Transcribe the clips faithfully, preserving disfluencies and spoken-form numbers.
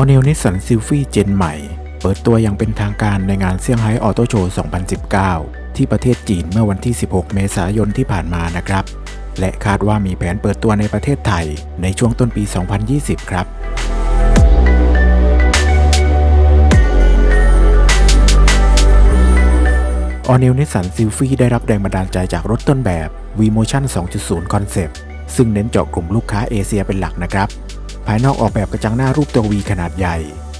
All New Nissan Silphy เจนใหม่เปิดตัวอย่างเป็นทางการในงานเซี่ยงไฮ้ออโต้โชว์สองพันสิบเก้าที่ประเทศจีนเมื่อวันที่สิบหกเมษายนที่ผ่านมานะครับและคาดว่ามีแผนเปิดตัวในประเทศไทยในช่วงต้นปีสองพันยี่สิบครับAll New Nissan Silphy ได้รับแรงบันดาลใจจากรถต้นแบบ V-Motion สองจุดศูนย์ Concept ซึ่งเน้นเจาะกลุ่มลูกค้าเอเชียเป็นหลักนะครับภายนอกออกแบบกระจังหน้ารูปตัว V ขนาดใหญ่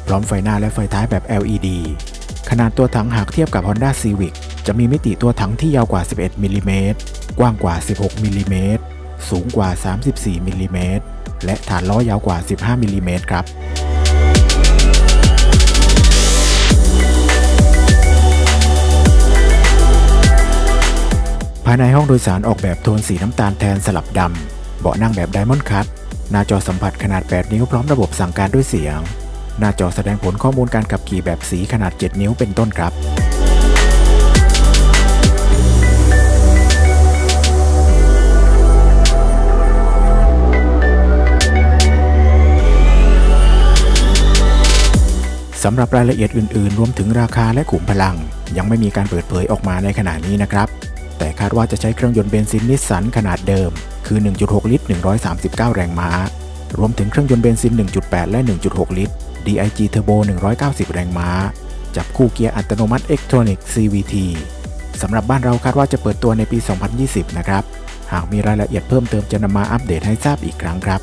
พร้อมไฟหน้าและไฟท้ายแบบ แอล อี ดี ขนาดตัวถังหากเทียบกับ Honda Civic จะมีมิติตัวถังที่ยาวกว่าสิบเอ็ดมิลลิเมตรกว้างกว่าสิบหกมิลลิเมตรสูงกว่าสามสิบสี่มิลลิเมตรและฐานล้อยาวกว่าสิบห้ามิลลิเมตรครับภายในห้องโดยสารออกแบบโทนสีน้ำตาลแทนสลับดำเบาะนั่งแบบไดมอนด์คัทหน้าจอสัมผัสขนาดแปดนิ้วพร้อมระบบสั่งการด้วยเสียงหน้าจอแสดงผลข้อมูลการขับขี่แบบสีขนาดเจ็ดนิ้วเป็นต้นครับสำหรับรายละเอียดอื่นๆรวมถึงราคาและขุมพลังยังไม่มีการเปิดเผยออกมาในขณะนี้นะครับแต่คาดว่าจะใช้เครื่องยนต์เบนซินนิสสันขนาดเดิมคือ หนึ่งจุดหกลิตรหนึ่งร้อยสามสิบเก้าแรงม้ารวมถึงเครื่องยนต์เบนซิน หนึ่งจุดแปด และ หนึ่งจุดหกลิตร ดี ไอ จี Turbo หนึ่งร้อยเก้าสิบแรงม้าจับคู่เกียร์อัตโนมัติ Electronic ซี วี ที สำหรับบ้านเราคาดว่าจะเปิดตัวในปีสองพันยี่สิบนะครับหากมีรายละเอียดเพิ่มเติมจะนำมาอัปเดตให้ทราบอีกครั้งครับ